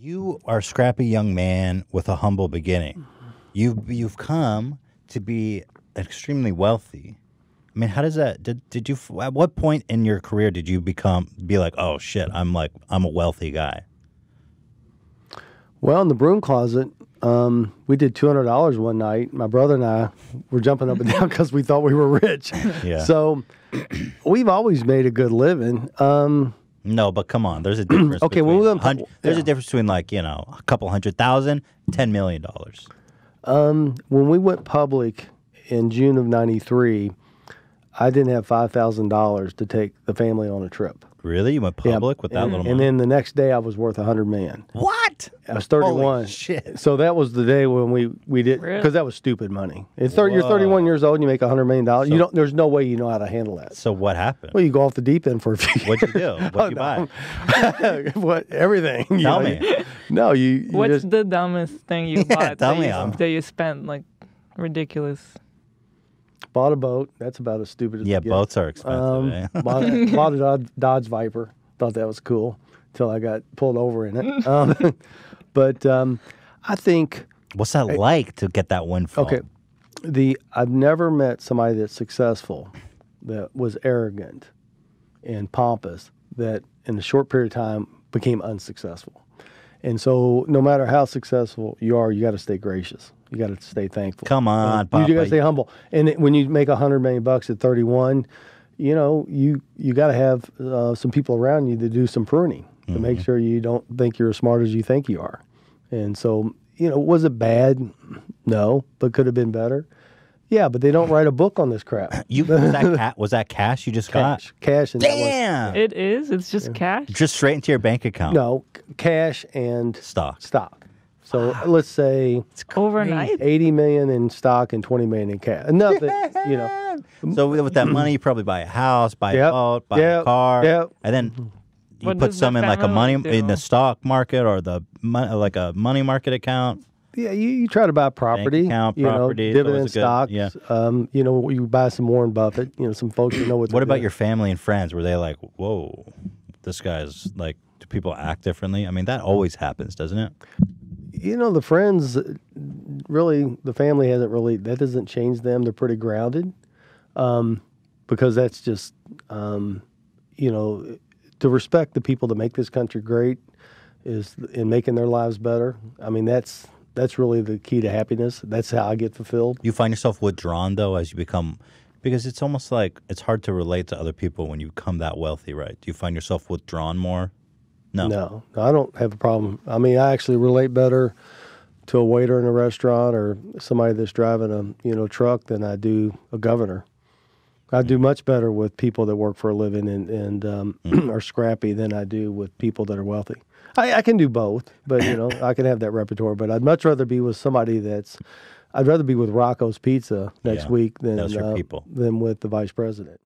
You are a scrappy young man with a humble beginning. You've come to be extremely wealthy. I mean, how does that? Did you? At what point in your career did you be like, oh shit, I'm a wealthy guy? Well, in the broom closet, we did $200 one night. My brother and I were jumping up and down because we thought we were rich. Yeah. So we've always made a good living. No, but come on, there's a difference. Okay, well, there's a difference between, like, you know, a couple $100,000, $10 million. When we went public in June of '93, I didn't have $5,000 to take the family on a trip. Really? You went public with that little money? And then the next day I was worth $100 million. What? I was 31. Holy shit. So that was the day when we did, because really? That was stupid money. You're 31 years old and you make $100 million. So, you don't. There's no way you know how to handle that. So what happened? Well, you go off the deep end for a few years. What'd you do? What'd you buy? Everything. Tell me. No, you what's just, the dumbest thing you bought that you spent, like, ridiculous? Bought a boat. That's about as stupid as it gets. Yeah, boats are expensive. Bought a Dodge Viper. Thought that was cool until I got pulled over in it. I think... What's that like to get that windfall? Okay. I've never met somebody that's successful, that was arrogant and pompous, that in a short period of time became unsuccessful. And so no matter how successful you are, you got to stay gracious. You got to stay thankful. Come on, Papa. You got to stay humble. And when you make $100 million at 31, you know, you got to have some people around you to do some pruning to make sure you don't think you're as smart as you think you are. And so, you know, was it bad? No, but could have been better. Yeah, but they don't write a book on this crap. Was that cash you just got? Cash. And damn. It is? It's just cash? Just straight into your bank account? No, cash and... Stock. Stock. So let's say it's overnight, $80 million in stock and $20 million in cash. Enough that, you know. So with that money, you probably buy a house, buy a boat, buy a car, and then you put some in like a money in the stock market or like a money market account. Yeah, you try to buy property, you know, dividend stocks. Yeah. You know, you buy some Warren Buffett. You know, some folks who know what's. What about your family and friends? Were they like, "Whoa, this guy's like"? Do people act differently? I mean, that always happens, doesn't it? You know, the friends, really, the family hasn't really, that doesn't change them. They're pretty grounded because that's just, you know, to respect the people that make this country great is in making their lives better. I mean, that's really the key to happiness. That's how I get fulfilled. You find yourself withdrawn, though, as you become, because it's almost like it's hard to relate to other people when you become that wealthy, right? Do you find yourself withdrawn more? No, I don't have a problem. I mean, I actually relate better to a waiter in a restaurant or somebody that's driving a truck than I do a governor. I do much better with people that work for a living and are scrappy than I do with people that are wealthy. I can do both, but you know, I can have that repertoire. But I'd much rather be with somebody that's. I'd rather be with Rocco's Pizza next week than with the vice president.